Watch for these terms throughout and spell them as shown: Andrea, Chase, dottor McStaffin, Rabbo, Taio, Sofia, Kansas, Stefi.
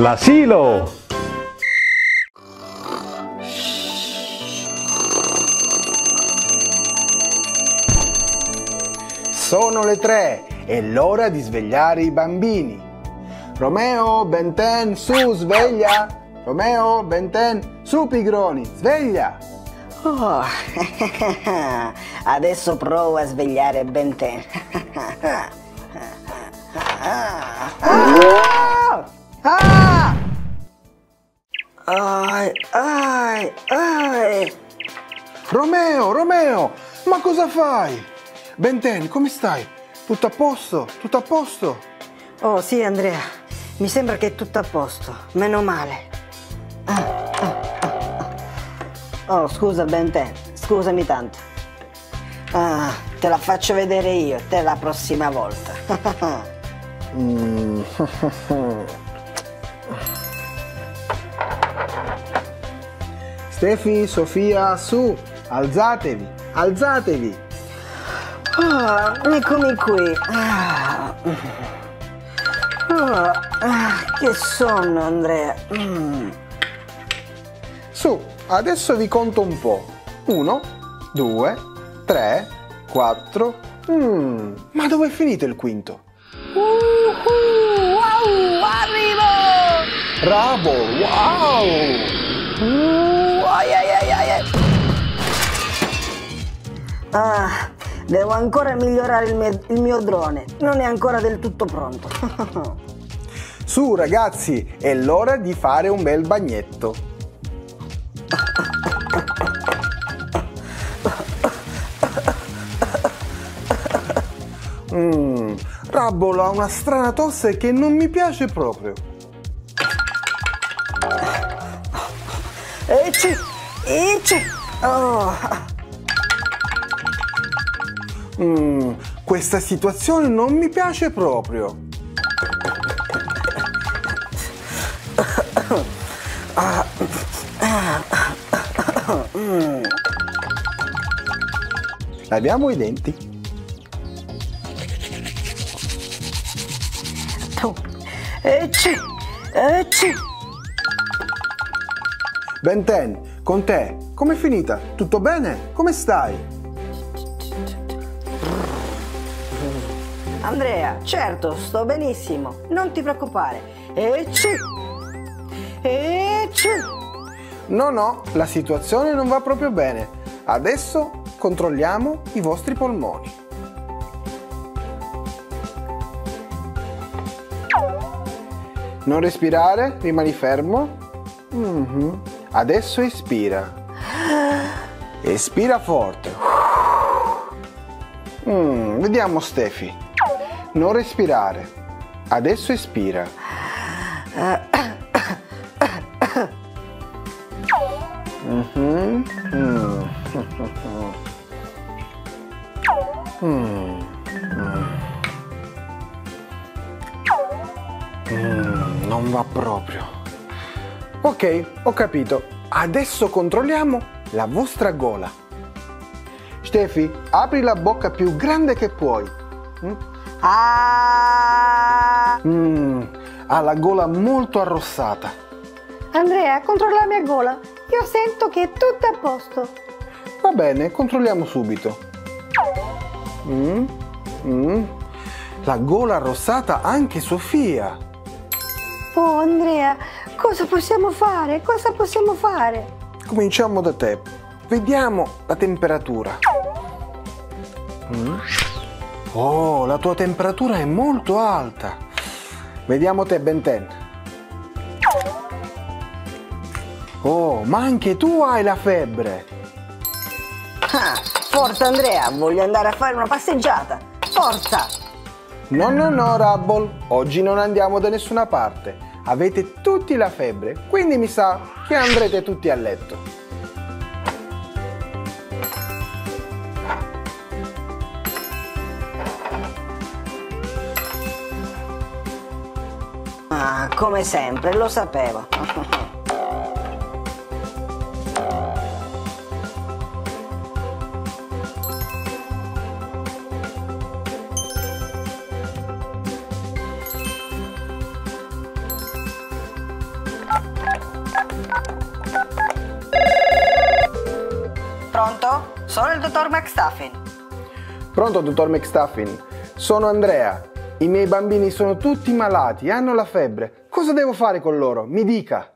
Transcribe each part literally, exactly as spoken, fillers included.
L'asilo! Sono le tre, è l'ora di svegliare i bambini. Romeo, Ben dieci, su, sveglia! Romeo, Ben dieci, su, pigroni, sveglia! Oh, adesso provo a svegliare Ben dieci. Ah! Ah! Ai, ai, ai. Romeo, Romeo, ma cosa fai? Ben dieci, come stai? Tutto a posto? Tutto a posto? Oh sì, Andrea, mi sembra che è tutto a posto, meno male. Ah, ah, ah, ah. Oh scusa Ben dieci, scusami tanto. Ah, te la faccio vedere io, te la prossima volta. mm. Stefi, Sofia, su, alzatevi, alzatevi. Ah, eccomi qui. Ah. Ah. Ah, che sonno, Andrea. Mm. Su, adesso vi conto un po'. Uno, due, tre, quattro. Mm. Ma dove è finito il quinto? Uh-huh. Wow, arrivo! Rabbo, wow! Uh, ai, ai, ai, ai. Ah. Devo ancora migliorare il mio, il mio drone, non è ancora del tutto pronto. Su ragazzi, è l'ora di fare un bel bagnetto. mm, Rabbo ha una strana tosse che non mi piace proprio. Ecce, ecce. Oh. Mm, questa situazione non mi piace proprio. Laviamo i denti. Ben dieci, con te, com'è finita? Tutto bene? Come stai? Andrea, certo, sto benissimo, non ti preoccupare. Ecci! Ecci! No, no, la situazione non va proprio bene. Adesso controlliamo i vostri polmoni. Non respirare, rimani fermo. Mm-hmm. Adesso espira. Espira forte. Mm, vediamo Stefi. Non respirare. Adesso espira. Mm-hmm. Mm-hmm. Mm, non va proprio. Ok, ho capito. Adesso controlliamo la vostra gola. Stefi, apri la bocca più grande che puoi. Mm? Ah. Mm, ha la gola molto arrossata. Andrea, controlla la mia gola. Io sento che è tutto a posto. Va bene, controlliamo subito. Mm, mm. La gola arrossata anche Sofia. Oh Andrea, cosa possiamo fare? Cosa possiamo fare? Cominciamo da te. Vediamo la temperatura. Mm. Oh, la tua temperatura è molto alta. Vediamo te, Ben dieci. Oh, ma anche tu hai la febbre. Ah, forza Andrea, voglio andare a fare una passeggiata. Forza! No, no, no, Rabbo, oggi non andiamo da nessuna parte. Avete tutti la febbre, quindi mi sa che andrete tutti a letto. Ah, come sempre, lo sapevo. Sono il dottor McStaffin. Pronto, dottor McStaffin? Sono Andrea. I miei bambini sono tutti malati, hanno la febbre. Cosa devo fare con loro? Mi dica.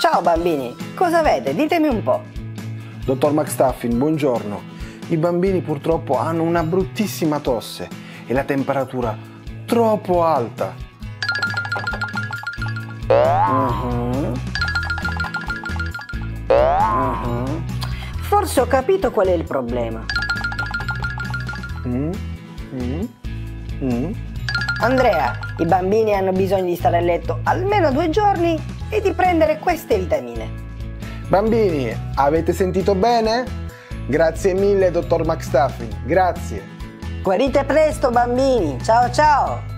Ciao bambini, cosa avete? Ditemi un po'. Dottor McStaffin, buongiorno. I bambini purtroppo hanno una bruttissima tosse e la temperatura troppo alta. Uh-huh. Uh-huh. Forse ho capito qual è il problema. Mm. Mm. Mm. Andrea, i bambini hanno bisogno di stare a letto almeno due giorni e di prendere queste vitamine. Bambini, avete sentito bene? Grazie mille, dottor McStaffin, grazie. Guarite presto, bambini. Ciao, ciao.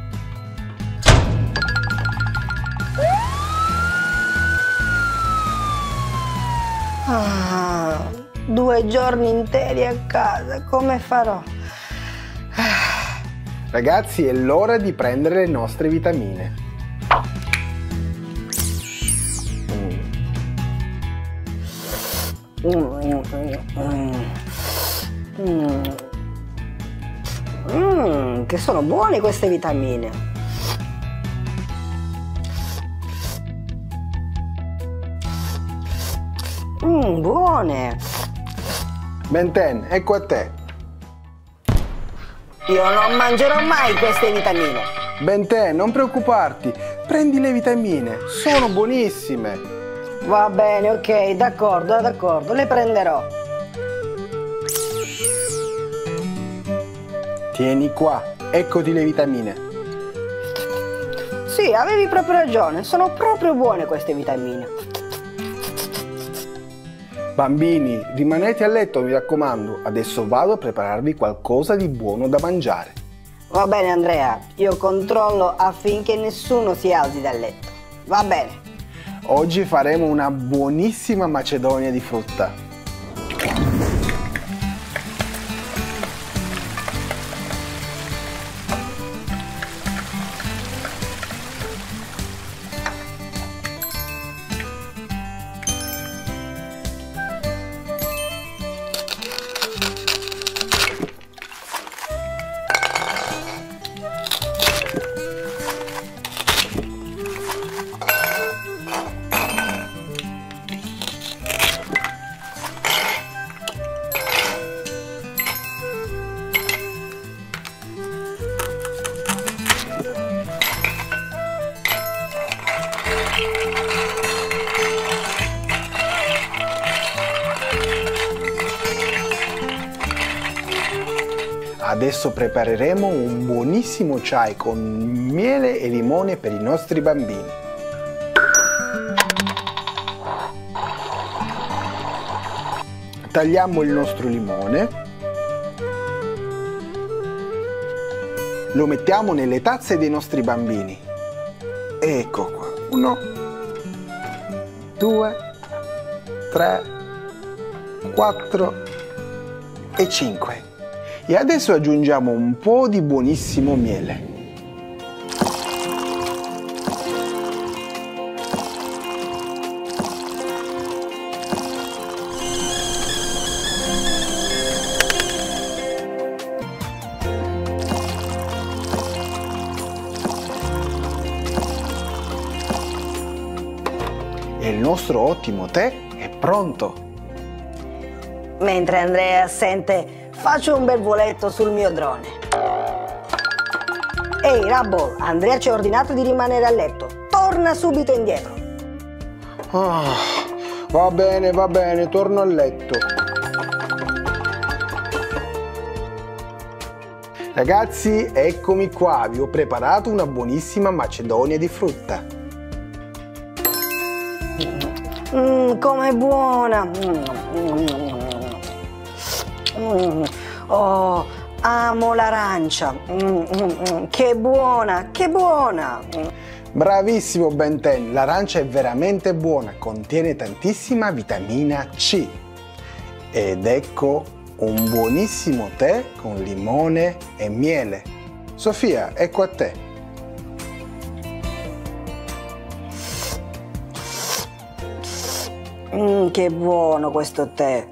Ah, due giorni interi a casa, come farò? Ah. Ragazzi, è l'ora di prendere le nostre vitamine. Mm. Mm, che sono buone queste vitamine. Mmm, buone! Ben dieci, ecco a te! Io non mangerò mai queste vitamine! Ben dieci, non preoccuparti! Prendi le vitamine, sono buonissime! Va bene, ok, d'accordo, d'accordo, le prenderò! Tieni qua, eccoti le vitamine! Sì, avevi proprio ragione, sono proprio buone queste vitamine! Bambini, rimanete a letto, mi raccomando. Adesso vado a prepararvi qualcosa di buono da mangiare. Va bene, Andrea. Io controllo affinché nessuno si alzi dal letto. Va bene. Oggi faremo una buonissima macedonia di frutta. Adesso prepareremo un buonissimo chai con miele e limone per i nostri bambini. Tagliamo il nostro limone, lo mettiamo nelle tazze dei nostri bambini. Ecco qua, uno, due, tre, quattro e cinque. E adesso aggiungiamo un po' di buonissimo miele. E il nostro ottimo tè è pronto. Mentre Andrea sente... Faccio un bel voletto sul mio drone. Ehi, Rabbo, Andrea ci ha ordinato di rimanere a letto. Torna subito indietro. Oh, va bene, va bene, torno a letto. Ragazzi, eccomi qua. Vi ho preparato una buonissima macedonia di frutta. Mmm, com'è buona! Mm. Mm, oh, amo l'arancia. Mm, mm, mm, che buona, che buona! Bravissimo, Ben dieci. L'arancia è veramente buona, contiene tantissima vitamina C. Ed ecco un buonissimo tè con limone e miele. Sofia, ecco a te. Mm, che buono questo tè.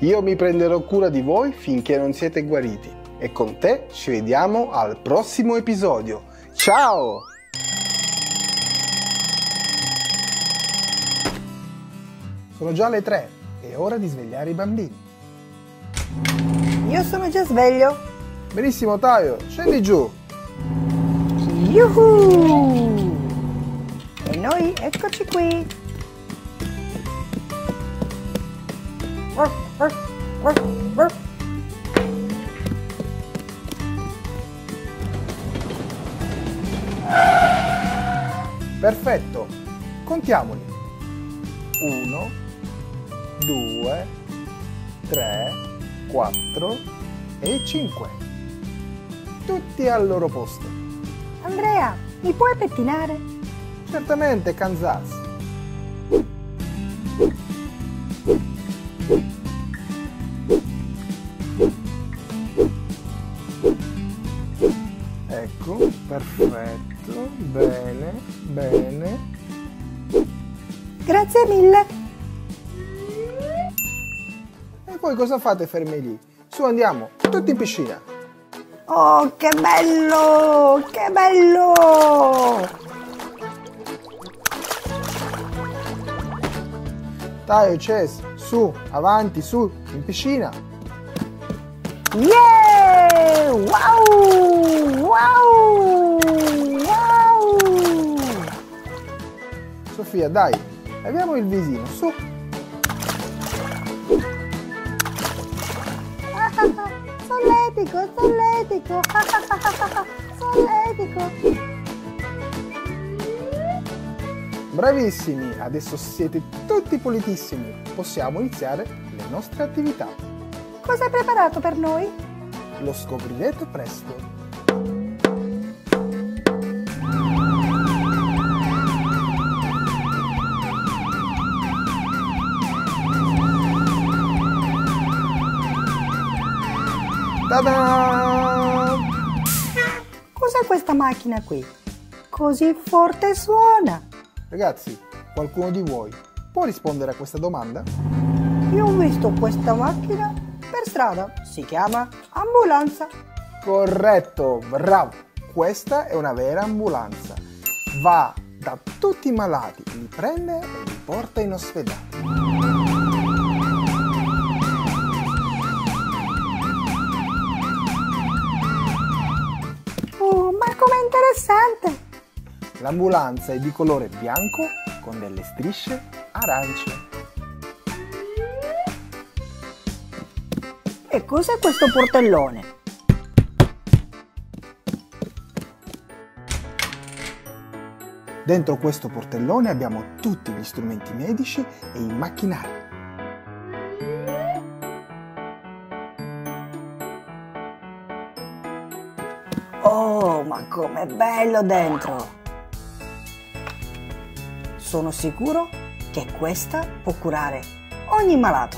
Io mi prenderò cura di voi finché non siete guariti. E con te ci vediamo al prossimo episodio. Ciao! Sono già le tre, è ora di svegliare i bambini. Io sono già sveglio. Benissimo Taio, scendi giù. Yuhu! E noi eccoci qui. Ruff, ruff, ruff, ruff. Perfetto, contiamoli. Uno, due, tre, quattro e cinque. Tutti al loro posto. Andrea, mi puoi pettinare? Certamente, Kansas. Ecco, perfetto. Bene, bene. Grazie mille. E voi cosa fate fermi lì? Su, andiamo, tutti in piscina. Oh, che bello, che bello. Taio, Chase, su, avanti, su, in piscina. Yeah! Wow! Wow! Sofia, dai, laviamo il visino, su! Ah, ah, ah. Solletico, solletico! Ah, ah, ah, ah. Solletico! Bravissimi! Adesso siete tutti pulitissimi! Possiamo iniziare le nostre attività! Cosa hai preparato per noi? Lo scoprirete presto! Ta-da! Cos'è questa macchina qui? Così forte suona! Ragazzi, qualcuno di voi può rispondere a questa domanda? Io ho visto questa macchina per strada, si chiama ambulanza. Corretto, bravo! Questa è una vera ambulanza. Va da tutti i malati, li prende e li porta in ospedale. Com'è interessante! L'ambulanza è di colore bianco con delle strisce arance. E cos'è questo portellone? Dentro questo portellone abbiamo tutti gli strumenti medici e i macchinari. Oh, ma com'è bello dentro! Sono sicuro che questa può curare ogni malato.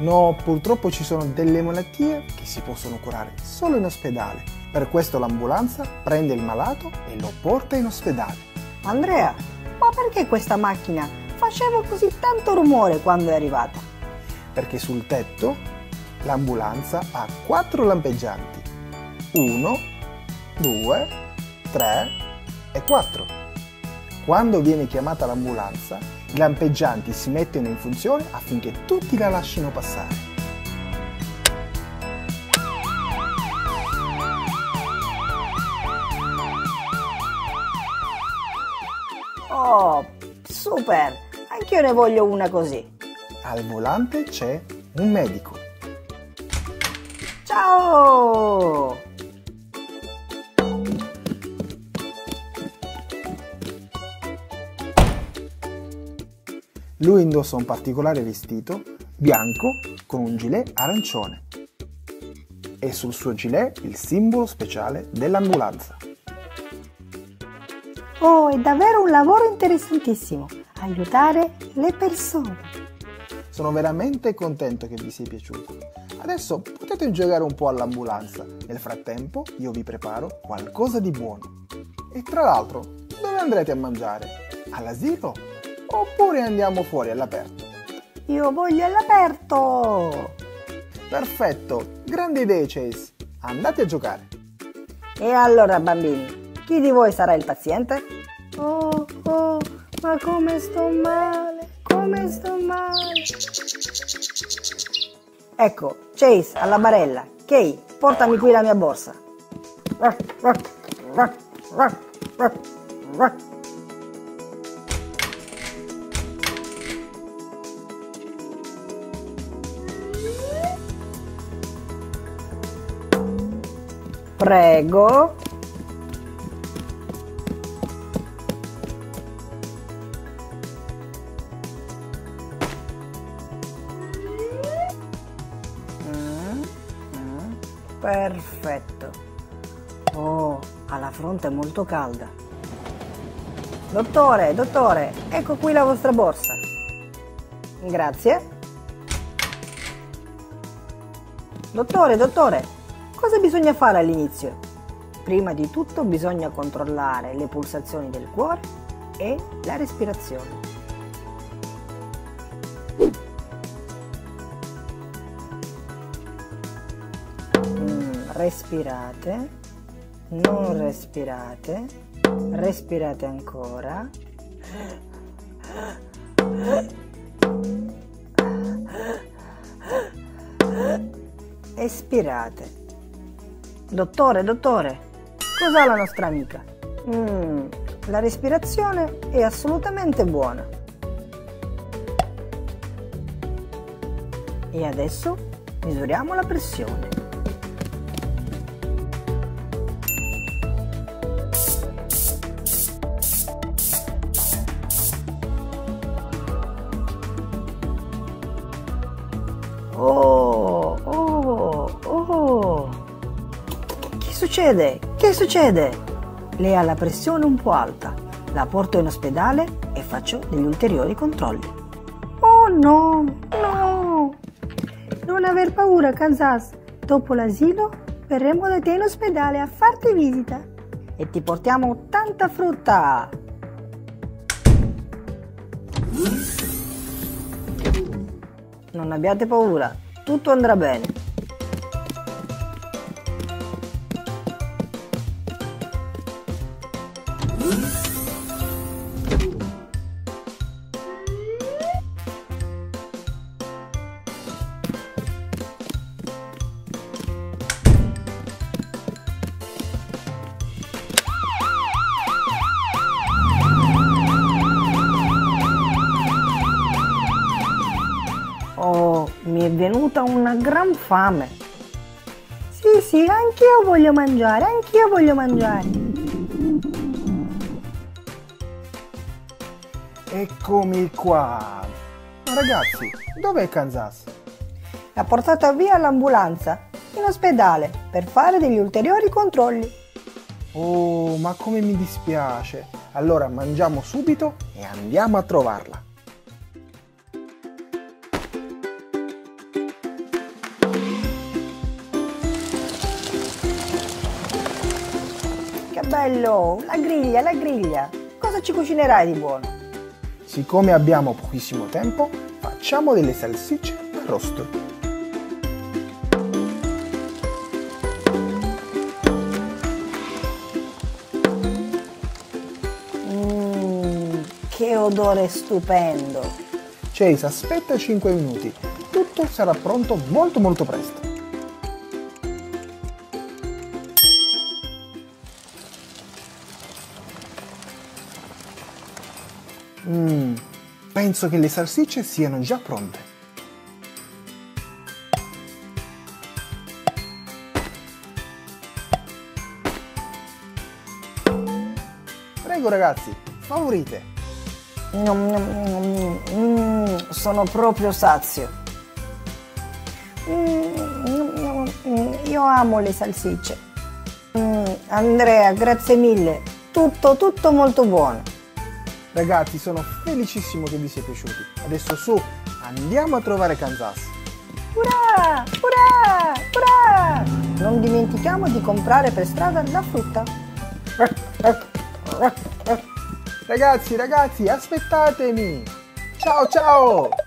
No, purtroppo ci sono delle malattie che si possono curare solo in ospedale. Per questo l'ambulanza prende il malato e lo porta in ospedale. Andrea, ma perché questa macchina faceva così tanto rumore quando è arrivata? Perché sul tetto l'ambulanza ha quattro lampeggianti. uno, due, tre e quattro. Quando viene chiamata l'ambulanza, i lampeggianti si mettono in funzione affinché tutti la lasciano passare. Oh, super! Anch'io ne voglio una così. Al volante c'è un medico. Ciao! Lui indossa un particolare vestito bianco con un gilet arancione e sul suo gilet il simbolo speciale dell'ambulanza. Oh, è davvero un lavoro interessantissimo, aiutare le persone. Sono veramente contento che vi sia piaciuto. Adesso potete giocare un po' all'ambulanza, nel frattempo io vi preparo qualcosa di buono. E tra l'altro Dove andrete a mangiare? All'asilo? Oppure andiamo fuori all'aperto? Io voglio all'aperto! Perfetto! Grande idea, Chase! Andate a giocare! E allora, bambini, chi di voi sarà il paziente? Oh, oh, ma come sto male! Come sto male! Ecco, Chase, alla barella! Kay, portami qui la mia borsa! Prego. Mm, mm, perfetto. Oh, ha la fronte molto calda. Dottore, dottore, ecco qui la vostra borsa. Grazie. Dottore, dottore. Cosa bisogna fare all'inizio? Prima di tutto bisogna controllare le pulsazioni del cuore e la respirazione. Mm, respirate, non respirate, respirate ancora. Espirate. Dottore, dottore, cos'ha la nostra amica? Mm, la respirazione è assolutamente buona. E adesso misuriamo la pressione. Oh, oh, oh! Che succede? Che succede? Lei ha la pressione un po' alta. La porto in ospedale e faccio degli ulteriori controlli. Oh no, no! Non aver paura, Kansas. Dopo l'asilo verremo da te in ospedale a farti visita. E ti portiamo tanta frutta! Non abbiate paura, tutto andrà bene. Oh, mi è venuta una gran fame. Sì, sì, anch'io voglio mangiare, anch'io voglio mangiare. Eccomi qua. Ragazzi, dov'è Kansas? L'ha portata via all'ambulanza, in ospedale, per fare degli ulteriori controlli. Oh, ma come mi dispiace. Allora mangiamo subito e andiamo a trovarla. Bello, la griglia, la griglia! Cosa ci cucinerai di buono? Siccome abbiamo pochissimo tempo, facciamo delle salsicce all'arrosto. Mmm, che odore stupendo! Chase, aspetta cinque minuti, tutto sarà pronto molto molto presto. Mmm, penso che le salsicce siano già pronte. Prego ragazzi, favorite. Nom, nom, nom, mm, sono proprio sazio. Mm, nom, nom, mm, io amo le salsicce. Mm, Andrea, grazie mille. Tutto, tutto molto buono. Ragazzi, sono felicissimo che vi sia piaciuti. Adesso su, andiamo a trovare Kansas. Urà, urà, urà! Non dimentichiamo di comprare per strada la frutta. Ragazzi, ragazzi, aspettatemi! Ciao, ciao!